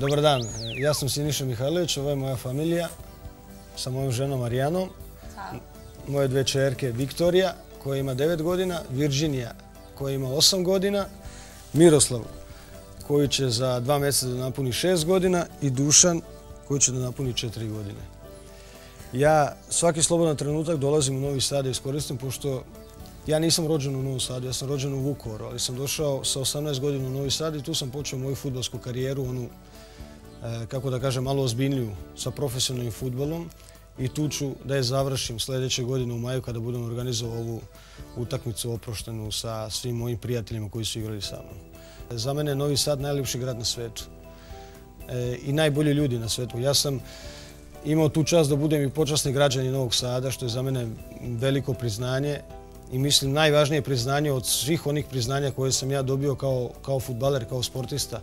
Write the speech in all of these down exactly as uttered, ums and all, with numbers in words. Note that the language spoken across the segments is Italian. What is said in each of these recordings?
Dobar dan, ja sam Siniša Mihajlović, ovo je moja familija sa mojom ženom Ariannom. Moje dve čerke Viktorija koja ima devet godina, Virđinija koja ima osam godina, Miroslav koji će za dva mjeseca da napuni šest godina i Dušan koji će da napuni četiri godine. Ja svaki slobodan trenutak dolazim u Novi Sad i iskoristim, pošto ja nisam rođen u Novom Sadu, ja sam rođen u Vukovaru, ali sam došao sa osamnaest godina u Novi Sad i tu sam počeo moju fudbalsku karijeru, onu, kako da kažem, malo ozbiljniju, sa profesionalnim fudbalom, i tu ću da je završim sljedeće godine u maju kada budem organizovao ovu utakmicu oproštenu sa svim mojim prijateljima koji su igrali sa mnom. Za mene je Novi Sad najljepši grad na svetu i najbolji ljudi na svetu. Ja sam imao tu čast da budem i počasni građanin Novog Sada, što je za mene veliko priznanje. I mislim, najvažnije priznanje od svih onih priznanja koje sam ja dobio kao fudbaler, kao sportista.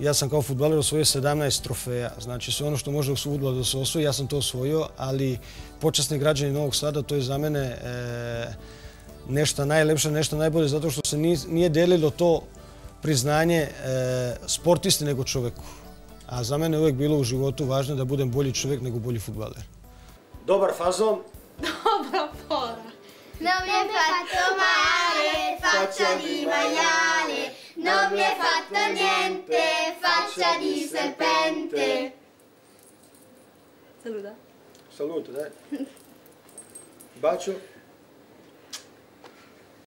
Ja sam kao fudbaler osvojio sedamnaest trofeja. Znači, sve ono što može u fudbalu da se osvoji, ja sam to osvojio, ali počasni građanin Novog Sada, to je za mene nešto najlepše, nešto najbolje, zato što se nije delilo to priznanje sportisti nego čoveku. A za mene je uvijek bilo u životu važno da budem bolji čovjek nego bolji fudbaler. Dobar fazon. Dobra fora. Non mi hai fatto male, faccia di maiale, non mi hai fatto niente, faccia di serpente. Saluta. Saluto, dai. Bacio.